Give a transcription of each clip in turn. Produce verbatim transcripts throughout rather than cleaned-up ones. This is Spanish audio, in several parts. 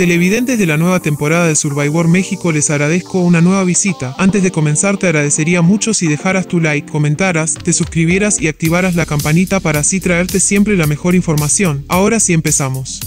televidentes de la nueva temporada de Survivor México, les agradezco una nueva visita. Antes de comenzar, te agradecería mucho si dejaras tu like, comentaras, te suscribieras y activaras la campanita para así traerte siempre la mejor información. Ahora sí, empezamos.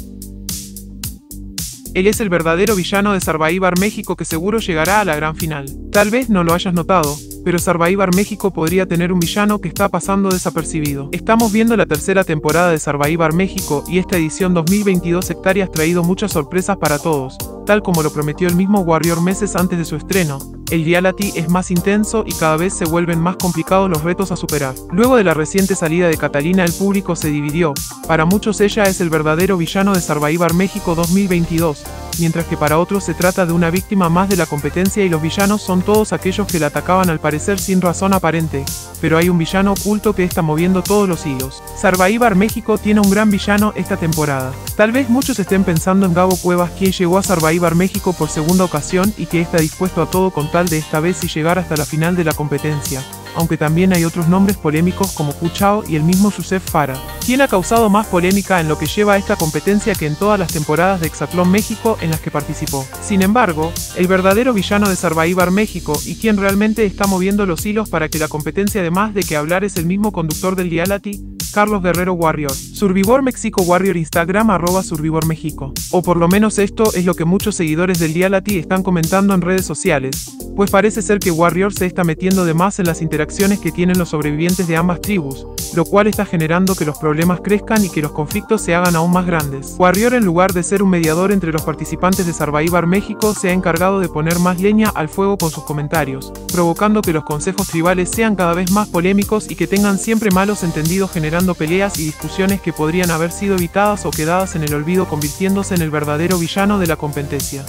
Él es el verdadero villano de Survivor México, que seguro llegará a la gran final. Tal vez no lo hayas notado, pero Survivor México podría tener un villano que está pasando desapercibido. Estamos viendo la tercera temporada de Survivor México y esta edición dos mil veintidós hectárea ha traído muchas sorpresas para todos, tal como lo prometió el mismo Warrior meses antes de su estreno. El Dialati es más intenso y cada vez se vuelven más complicados los retos a superar. Luego de la reciente salida de Catalina, el público se dividió. Para muchos ella es el verdadero villano de Survivor México dos mil veintidós, mientras que para otros se trata de una víctima más de la competencia y los villanos son todos aquellos que la atacaban al parecer sin razón aparente, pero hay un villano oculto que está moviendo todos los hilos. Survivor México tiene un gran villano esta temporada. Tal vez muchos estén pensando en Gabo Cuevas, quien llegó a Survivor México por segunda ocasión y que está dispuesto a todo con tal de esta vez y llegar hasta la final de la competencia, aunque también hay otros nombres polémicos como Puchao y el mismo Josef Fara, quien ha causado más polémica en lo que lleva a esta competencia que en todas las temporadas de Exatlón México en las que participó. Sin embargo, el verdadero villano de Survivor México y quien realmente está moviendo los hilos para que la competencia dé más de qué hablar es el mismo conductor del Dialati, Carlos Guerrero Warrior. Survivor México Warrior Instagram arroba Survivor México. O por lo menos esto es lo que muchos seguidores del Dialati están comentando en redes sociales, pues parece ser que Warrior se está metiendo de más en las interacciones que tienen los sobrevivientes de ambas tribus, lo cual está generando que los problemas crezcan y que los conflictos se hagan aún más grandes. Warrior, en lugar de ser un mediador entre los participantes de Survivor México, se ha encargado de poner más leña al fuego con sus comentarios, provocando que los consejos tribales sean cada vez más polémicos y que tengan siempre malos entendidos, generando peleas y discusiones que podrían haber sido evitadas o quedadas en el olvido, convirtiéndose en el verdadero villano de la competencia.